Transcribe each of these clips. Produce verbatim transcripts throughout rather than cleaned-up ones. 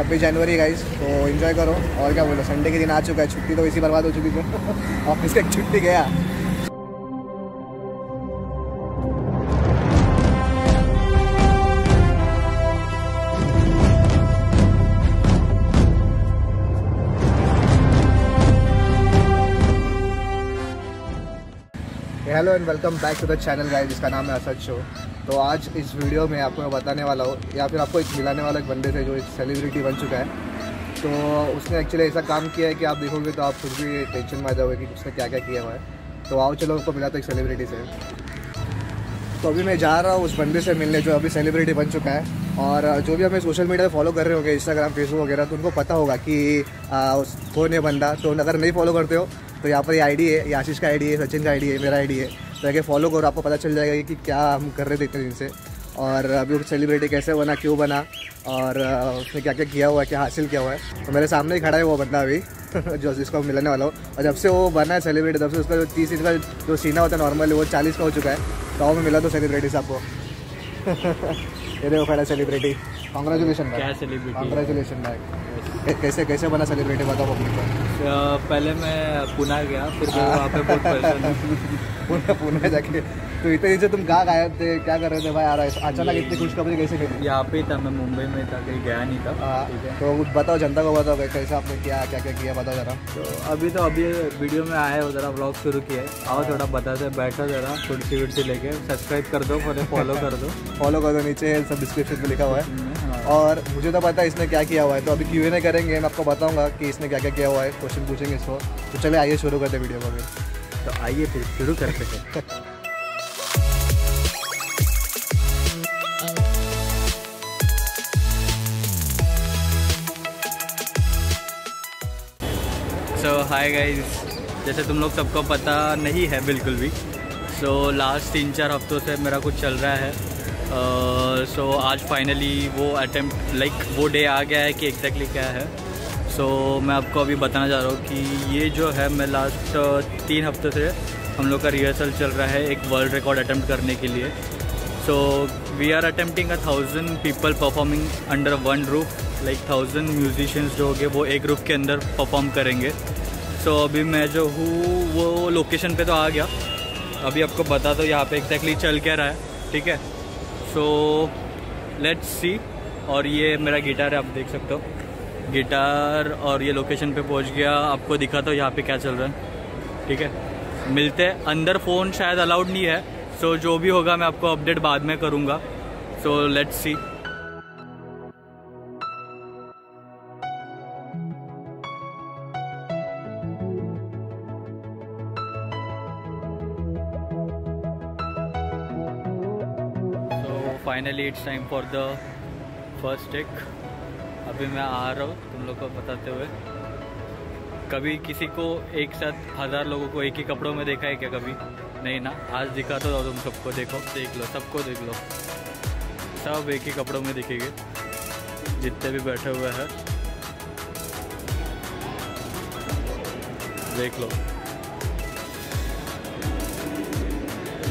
छब्बीस जनवरी गाइस, तो एंजॉय करो। और क्या बोलो, संडे के दिन आ चुका है, छुट्टी तो इसी बर्बाद हो चुकी थी, ऑफिस का छुट्टी गया। Hello and welcome back to the channel guys, जिसका नाम है असद शो। तो आज इस वीडियो में आपको मैं बताने वाला हूँ, या फिर आपको एक मिलाने वाला एक बंदे से जो एक सेलिब्रिटी बन चुका है। तो उसने एक्चुअली ऐसा काम किया है कि आप देखोगे तो आप खुद भी टेंशन में आ जाओगे कि उसने क्या क्या किया हुआ है। तो आओ चलो आपको मिलाता एक सेलिब्रिटी से। तो अभी मैं जा रहा हूँ उस बंदे से मिलने जो अभी सेलिब्रिटी बन चुका है। और जो भी हमें सोशल मीडिया पर फॉलो कर रहे होंगे, इंस्टाग्राम, फेसबुक वगैरह, तो उनको पता होगा कि कौन है बंदा। तो अगर नहीं फॉलो करते हो तो यहाँ पर ये आईडी है, ये आशीष का आईडी है, सचिन का आईडी है, मेरा आईडी है। तो आगे फॉलो करो, आपको पता चल जाएगा कि क्या हम कर रहे थे इतने दिन से, और अभी वो सेलिब्रिटी कैसे बना, क्यों बना, और उसने क्या क्या किया हुआ है, क्या हासिल किया हुआ है। तो मेरे सामने ही खड़ा है वो बंदा अभी जो जिसको मिलने वाला हो। और जब से वो बना है सेलिब्रिटी, तब से उसका जो तीस इंच का जो सीना होता है नॉर्मली, वो चालीस का हो चुका है। तो मैं मिला तो सेलिब्रिटी साहब को ये देखो खड़ा सेलिब्रिटी। कॉन्ग्रेचुलेसन भाई, कॉन्ग्रेचुलेसन भाई। कैसे कैसे बना सेलिब्रिटी बताओ अपने को। पहले मैं पुणे गया, फिर वहाँ पे बहुत परेशान पुणे जाके। तो इतने से तुम कहाँ गायब थे, क्या कर रहे थे भाई? आ रहा अचानक इतनी खुशखबरी कैसे मिली? यहाँ पे था मैं, मुंबई में था, कहीं गया नहीं था। तो कुछ बताओ, जनता को बताओ कैसे आपने किया, क्या क्या किया बताओ जरा। तो अभी तो अभी वीडियो में आया हो, जरा ब्लॉग शुरू किया, आओ थोड़ा बताते, बैठो जरा, कुर्सी वुर्सी लेके। सब्सक्राइब कर दो, फॉलो कर दो, फॉलो कर दो, नीचे सब डिस्क्रिप्शन में लिखा हुआ है। और मुझे तो पता है इसने क्या किया हुआ है, तो अभी क्यू एंड ए करेंगे, मैं आपको बताऊँगा कि इसने क्या क्या किया हुआ है, क्वेश्चन पूछेंगे इसको। तो चले आइए शुरू करते वीडियो को। तो आइए फिर शुरू करते हैं। सो हाय गाइस, जैसे तुम लोग सबको पता नहीं है बिल्कुल भी, सो लास्ट तीन चार हफ्तों से मेरा कुछ चल रहा है। सो uh, so, आज फाइनली वो अटैम्प्ट लाइक like, वो डे आ गया है कि एग्जैक्टली क्या है। सो so, मैं आपको अभी बताना चाह रहा हूँ कि ये जो है, मैं लास्ट uh, तीन हफ्तों से हम लोग का रिहर्सल चल रहा है एक वर्ल्ड रिकॉर्ड अटैम्प्ट करने के लिए। So we are attempting a thousand people performing under one roof, like thousand musicians जो होंगे वो एक रूफ के अंदर परफॉर्म करेंगे। सो so, अभी मैं जो हूँ वो लोकेशन पे तो आ गया, अभी आपको बता दो यहाँ पे एग्जैक्टली चल क्या रहा है, ठीक है। So let's see. और ये मेरा गिटार है, आप देख सकते हो गिटार। और ये लोकेशन पे पहुँच गया, आपको दिखाता हूँ यहाँ पे क्या चल रहा है, ठीक है। मिलते हैं अंदर, फ़ोन शायद अलाउड नहीं है। सो so, जो भी होगा मैं आपको अपडेट बाद में करूँगा। So let's see. Finally it's time for the first take. अभी मैं आ रहा हूँ तुम लोग को बताते हुए। कभी किसी को एक साथ हज़ार लोगों को एक ही कपड़ों में देखा है क्या? कभी नहीं ना। आज दिखा तो तुम सबको, देखो, देख लो, सबको देख लो, सब एक ही कपड़ों में दिखेंगे जितने भी बैठे हुए हैं। देख लो,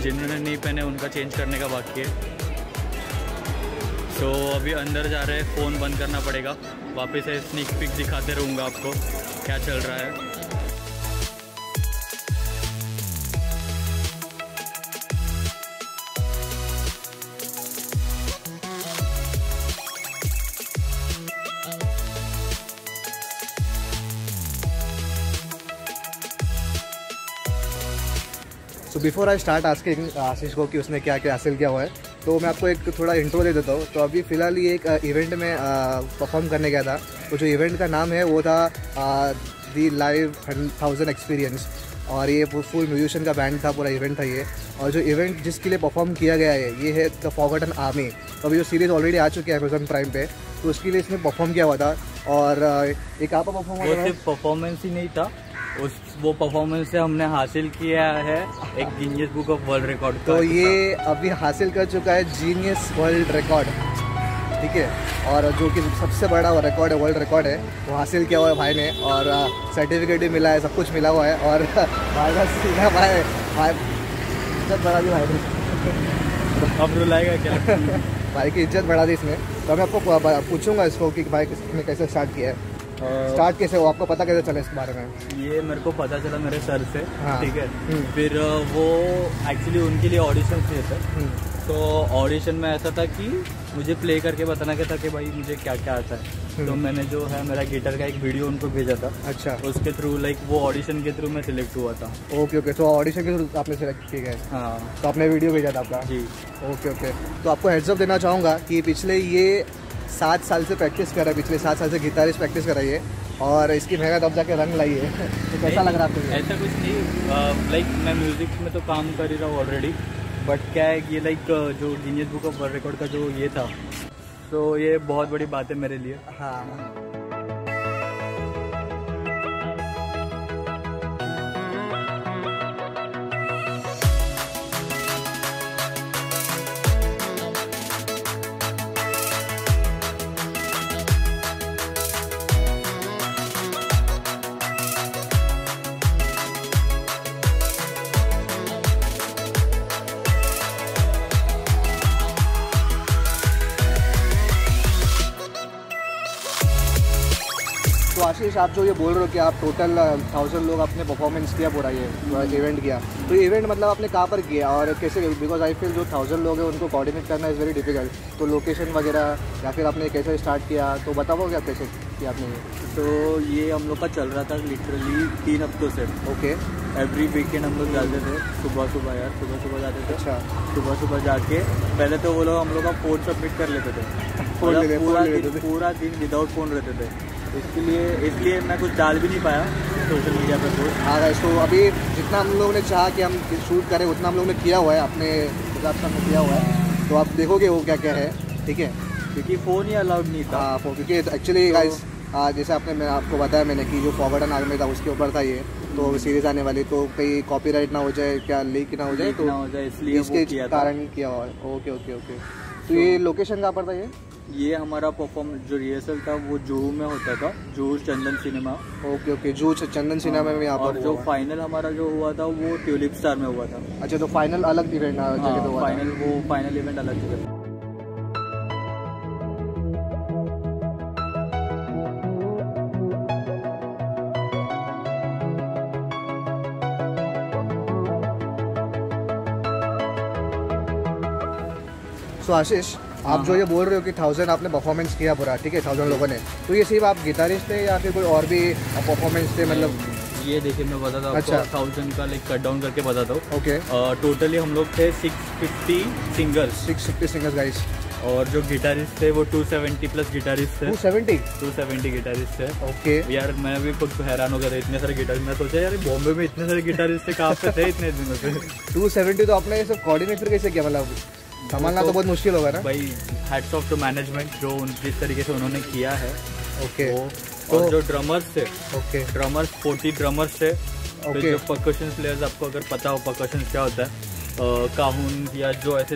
जिन्होंने नहीं पहने उनका चेंज करने का बाकी है। तो अभी अंदर जा रहे हैं, फ़ोन बंद करना पड़ेगा, वापस से स्नीक पिक दिखाते रहूँगा आपको क्या चल रहा है। So before I start asking Ashish को कि उसने क्या क्या हासिल किया हुआ है, तो मैं आपको एक थोड़ा इंट्रो दे देता हूँ। तो अभी फ़िलहाल ये एक इवेंट में परफॉर्म करने गया था। तो जो इवेंट का नाम है वो था दी लाइव थाउजेंड एक्सपीरियंस, और ये फुल म्यूजिशियन का बैंड था, पूरा इवेंट था ये। और जो इवेंट जिसके लिए परफॉर्म किया गया है ये है द फॉरगॉटन आर्मी। तो अभी जो सीरीज़ ऑलरेडी आ चुकी है अमेजॉन प्राइम पे, तो उसके लिए इसने परफॉर्म किया हुआ था। और एक आपका परफॉर्मेंस परफॉर्मेंस ही नहीं था उस, वो परफॉर्मेंस से हमने हासिल किया है एक genius book of world record. तो ये अभी हासिल कर चुका है जीनियस वर्ल्ड रिकॉर्ड, ठीक है। और जो कि सबसे बड़ा रिकॉर्ड है, वर्ल्ड रिकॉर्ड है, वो हासिल किया हुआ है भाई ने। और सर्टिफिकेट भी मिला है, सब कुछ मिला हुआ है। और भाई का सीधा भाई भाई बड़ा भी भाई अब रुलाएगा क्या भाई की इज्जत बढ़ा दी इसमें। तो मैं आपको पूछूंगा इसको कि भाई किसने कैसे स्टार्ट किया है, स्टार्ट कैसे हो, आपको पता कैसे चला इसके बारे में? ये मेरे को पता चला मेरे सर से, ठीक है। फिर वो एक्चुअली उनके लिए ऑडिशन थे सर, तो ऑडिशन में ऐसा था कि मुझे प्ले करके बताना क्या था कि भाई मुझे क्या क्या आता है। तो मैंने जो है मेरा गिटार का एक वीडियो उनको भेजा था। अच्छा। उसके थ्रू लाइक वो ऑडिशन के थ्रू मैं सिलेक्ट हुआ था। ओके ओके, तो ऑडिशन के थ्रू आपने सिलेक्ट किया है? हाँ। तो आपने वीडियो भेजा था आपका? जी। ओके ओके, तो आपको हेड्सअप देना चाहूँगा कि पिछले ये सात साल से प्रैक्टिस कर रहा है, पिछले सात साल से गिटारिस्ट प्रैक्टिस कर रही है और इसकी मेहनत अब जाके रंग लाई है, तो कैसा लग रहा है आपको? ऐसा कुछ नहीं, लाइक मैं म्यूज़िक में तो काम कर ही रहा हूँ ऑलरेडी, बट क्या है ये लाइक जो Guinness book of world record का जो ये था, तो ये बहुत बड़ी बात है मेरे लिए। हाँ। तो आशीष, आप जो ये बोल रहे हो कि आप टोटल थाउजेंड लोग आपने परफॉर्मेंस किया, पूरा ये इवेंट किया, तो इवेंट मतलब आपने कहाँ पर किया और कैसे? बिकॉज आई फील जो थाउजेंड लोग हैं उनको कोऑर्डिनेट करना इज़ वेरी डिफिकल्ट, तो लोकेशन वगैरह या फिर आपने कैसे स्टार्ट किया, तो बताओगे आप कैसे किया आपने? तो ये हम लोग का चल रहा था लिटरली तीन हफ्तों से। ओके। एवरी वीकेंड हम लोग जाते थे, सुबह सुबह यार सुबह सुबह जाते थे। अच्छा। सुबह सुबह जाके पहले तो वो लोग हम लोग का फोन सबमिट कर लेते थे, पूरा दिन विदाउट फोन रहते थे, इसके लिए इसलिए मैं कुछ डाल भी नहीं पाया सोशल मीडिया पर कुछ। हाँ गाइस, तो अभी जितना हम लोगों ने चाहा कि हम शूट करें उतना हम लोगों ने किया हुआ है, अपने हिसाब से हमने किया हुआ है, तो आप देखोगे वो क्या क्या है, ठीक है? क्योंकि फ़ोन ही अलाउड नहीं था। हाँ, फोन, क्योंकि एक्चुअली गाइस जैसे आपने मैं आपको बताया मैंने कि जो फॉरगॉटन आर्मी था उसके ऊपर था ये तो सीरीज आने वाली, तो कहीं कॉपीराइट ना हो जाए, क्या लीक ना हो जाए, तो इसलिए इसके कारण किया हुआ है। ओके ओके ओके, तो ये लोकेशन कहाँ पर था ये? ये हमारा परफॉर्म जो रिहर्सल था वो जोहू में होता था, Juhu Chandan cinema. Okay okay, Juhu Chandan cinema में यहाँ पर। और जो फाइनल हमारा जो हुआ था वो ट्यूलिप स्टार में हुआ था। अच्छा, तो फाइनल अलग इवेंट था। हाँ, तो फाइनल वो फाइनल इवेंट अलग जगह था। तो आशीष, आप जो ये बोल रहे हो कि थाउजेंड आपने परफॉर्मेंस किया पूरा, ठीक है, थाउजेंड लोगों ने, तो ये सिर्फ आप गिटारिस्ट थे या फिर कोई और भी परफॉर्मेंस थे? मतलब ये देखिए मैं बताता हूँ। अच्छा। थाउजेंड का लाइक कट डाउन करके बताता हूँ। ओके। टोटली हम लोग थे six fifty singers six fifty singers guys, और जो गिटारिस्ट थे वो टू सेवेंटी प्लस गिटारिस्ट थे। टू सेवेंटी गिटारिस्ट थे। ओके। यार मैं भी खुद हैरान हो गया था, इतने सारे गिटारिस्ट। मैं सोचा यार बॉम्बे में इतने सारे गिटारिस्ट थे, कहाँ पे थे इतने दिनों से? टू सेवेंटी, तो आपने ये सब कोऑर्डिनेट कैसे किया? मतलब संभालना तो, तो बहुत मुश्किल होगा ना भाई। हैट्स ऑफ टू मैनेजमेंट जो जिस तरीके से उन्होंने किया है। ओके। तो, और जो ड्रमर्स थे, ओके, ड्रमर्स फोर्टी ड्रमर्स थे। ओके। तो जो परकशन प्लेयर्स, आपको अगर पता हो परकशन क्या होता है, काहुन या जो ऐसे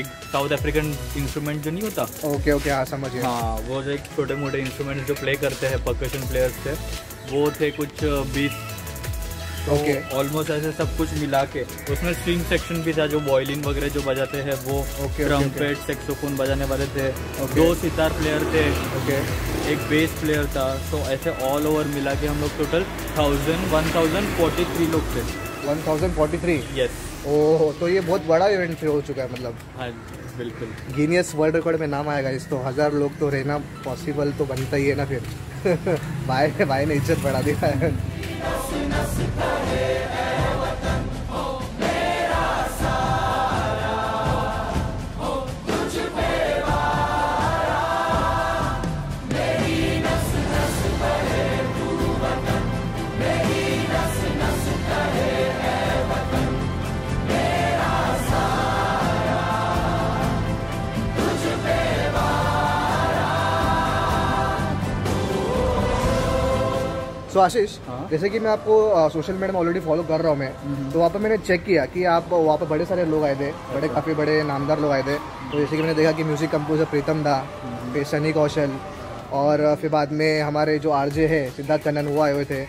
एक साउथ अफ्रीकन इंस्ट्रूमेंट जो नहीं होता। ओके ओके, हाँ समझिए। हाँ, वो जो एक छोटे मोटे इंस्ट्रूमेंट जो प्ले करते हैं परकशन प्लेयर्स थे, वो थे कुछ बीस। ओके। ऑलमोस्ट ऐसे सब कुछ मिला के उसमें स्ट्रिंग सेक्शन भी था, जो वॉयलिन वगैरह जो बजाते हैं वो, ट्रम्पेट, सैक्सोफोन बजाने वाले थे, दो सितार प्लेयर थे, ओके, एक बेस प्लेयर था। सो ऐसे ऑल ओवर मिला के हम लोग total thousand one thousand forty three लोग थे। One thousand forty three yes. Oh, तो ये बहुत बड़ा इवेंट हो चुका है मतलब। हाँ बिल्कुल, गिनीज वर्ल्ड रिकॉर्ड में नाम आएगा इस, तो हज़ार लोग तो रहना पॉसिबल तो बनता ही है ना फिर। भाई भाई ने इज्जत बढ़ा दी है। तो आशीष, जैसे कि मैं आपको सोशल मीडिया में ऑलरेडी फॉलो कर रहा हूँ मैं, तो वहाँ पर मैंने चेक किया कि आप वहाँ पर बड़े सारे लोग आए थे, बड़े काफ़ी बड़े नामदार लोग आए थे। तो जैसे कि मैंने देखा कि म्यूज़िक कंपोजर प्रीतम था, फिर सनी कौशल, और फिर बाद में हमारे जो आरजे है सिद्धार्थ कन्नन वो आए हुए थे,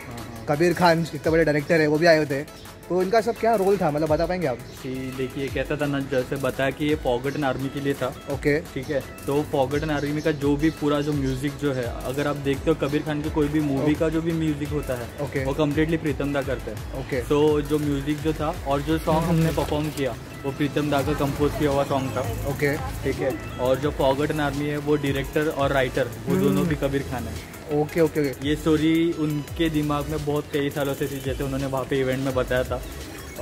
कबीर खान इतने बड़े डायरेक्टर है वो भी आए हुए थे। तो इनका सब क्या रोल था, मतलब बता पाएंगे आप? कि देखिए कहता था ना, जैसे बताया कि ये फॉरगॉटन आर्मी के लिए था। ओके ठीक है। तो फॉरगॉटन आर्मी का जो भी पूरा जो म्यूजिक जो है, अगर आप देखते हो कबीर खान की कोई भी मूवी का जो भी म्यूजिक होता है वो कम्प्लीटली प्रीतम दा करते हैं। ओके। तो जो म्यूजिक जो था और जो सॉन्ग हमने परफॉर्म किया वो प्रीतम दा का कंपोज किया हुआ सॉन्ग था। ओके ठीक है। और जो फॉरगॉटन आर्मी है वो डायरेक्टर और राइटर वो दोनों भी कबीर खान है। Okay okay okay. ये स्टोरी उनके दिमाग में बहुत कई सालों से थी, जैसे उन्होंने वहाँ पे इवेंट में बताया था।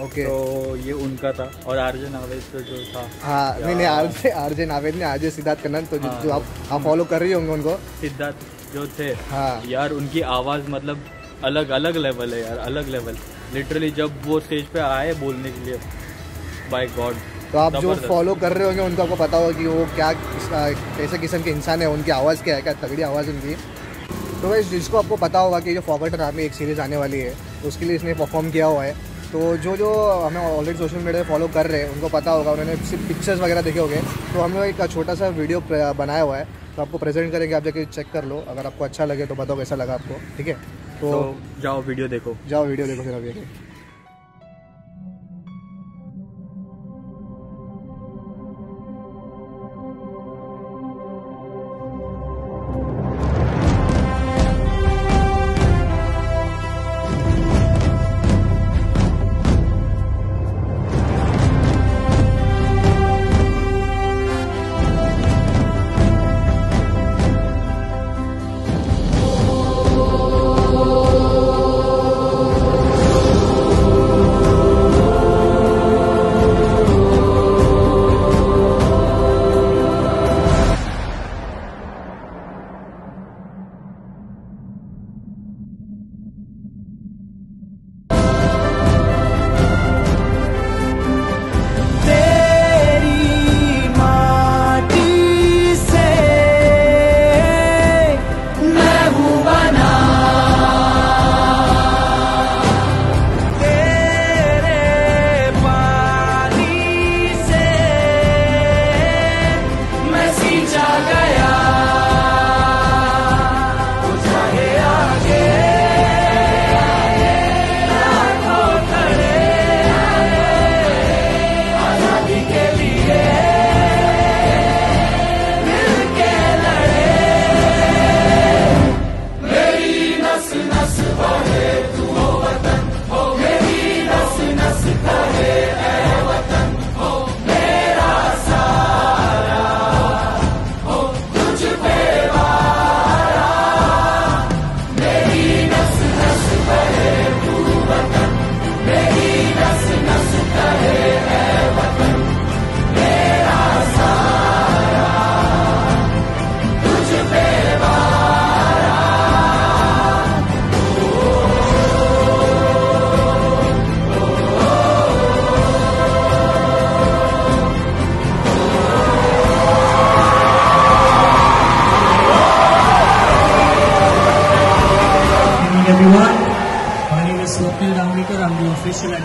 ओके। तो ये उनका था। और आरजे नावेद तो जो था, हाँ नहीं नहीं आरजे आरजे नावेद ने आरजे सिद्धार्थ कन्नन, तो हाँ, जो आप आप फॉलो कर रही होंगे उनको, सिद्धार्थ जो थे, हाँ यार उनकी आवाज़ मतलब अलग अलग लेवल है यार, अलग लेवल। लिटरली जब वो स्टेज पे आए बोलने के लिए, बाय गॉड। तो आप जो फॉलो कर रहे होंगे उनको आपको पता होगा कि वो क्या कैसे किस्म के इंसान है, उनकी आवाज़ क्या है, क्या तगड़ी आवाज़ उनकी। तो भाई जिसको आपको पता होगा कि जो फॉरगॉटन आर्मी एक सीरीज़ आने वाली है उसके लिए इसने परफॉर्म किया हुआ है, तो जो जो हमें ऑलरेडी सोशल मीडिया पे फॉलो कर रहे हैं उनको पता होगा, उन्होंने सिर्फ पिक्चर्स वगैरह देखे होंगे। तो हम लोग एक छोटा सा वीडियो बनाया हुआ है तो आपको प्रेजेंट करेंगे, आप जाके चेक कर लो, अगर आपको अच्छा लगे तो बताओ कैसा लगा आपको। ठीक है, तो, तो जाओ वीडियो देखो, जाओ वीडियो देखो फिर अभी।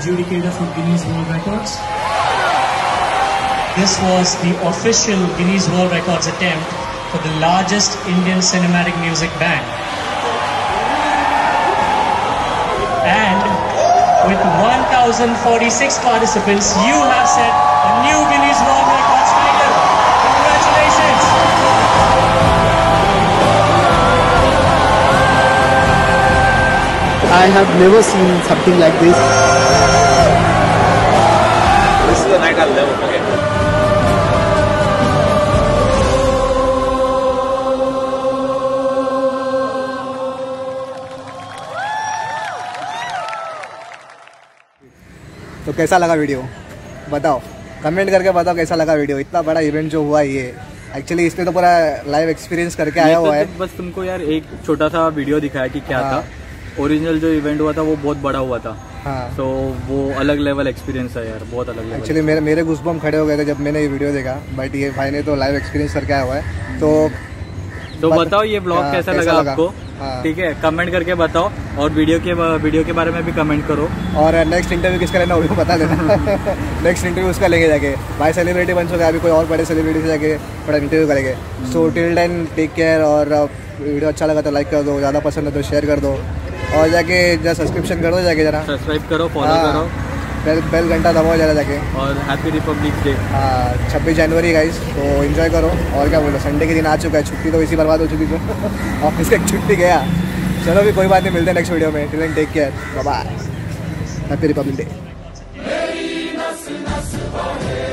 Adjudicator from Guinness World Records. This was the official Guinness World Records attempt for the largest Indian cinematic music band, and with one thousand forty-six participants, you have set a new Guinness World Records title. Congratulations! I have never seen something like this. The night I'll never forget. तो कैसा लगा video बताओ, comment करके बताओ कैसा लगा video. इतना बड़ा इवेंट जो हुआ ये, एक्चुअली इसमें तो पूरा लाइव एक्सपीरियंस करके आया हुआ है। बस तुमको यार एक छोटा सा वीडियो दिखाया कि क्या हाँ। था ओरिजिनल जो इवेंट हुआ था वो बहुत बड़ा हुआ था। हाँ। तो वो अलग लेवल एक्सपीरियंस है यार, बहुत अलग लेवल। एक्चुअली मेरे मेरे गूज़बम्स खड़े हो गए थे जब मैंने ये वीडियो देखा, बट ये भाई ने तो लाइव एक्सपीरियंस करके आया हुआ है। तो तो बताओ ये व्लॉग हाँ, कैसा, कैसा लगा, लगा? आपको? ठीक हाँ। है, कमेंट करके बताओ और वीडियो के वीडियो के बारे में भी कमेंट करो। और नेक्स्ट इंटरव्यू किसका लेना वो भी बता देना। नेक्स्ट इंटरव्यू उसका लेंगे जाके, भाई सेलिब्रिटी बन चुके हैं, अभी कोई और बड़े सेलिब्रिटी से जाके थोड़ा इंटरव्यू करेंगे। So till then take care, और वीडियो अच्छा लगा तो लाइक कर दो, ज़्यादा पसंद है तो शेयर कर दो, और जाके जरा सब्सक्रिप्शन कर दो, जाके जरा सब्सक्राइब करो, फॉलो करो। बेल बेल घंटा दबाओ ज़्यादा जाके। और हैप्पी रिपब्लिक डे। हाँ छब्बीस जनवरी गाइस, तो एंजॉय करो। और क्या बोलो, संडे के दिन आ चुका है, छुट्टी तो इसी बर्बाद हो चुकी थी, ऑफिस की छुट्टी गया। चलो भी कोई बात नहीं, मिलते हैं नेक्स्ट वीडियो में। Till then take care, bye bye. Happy republic day.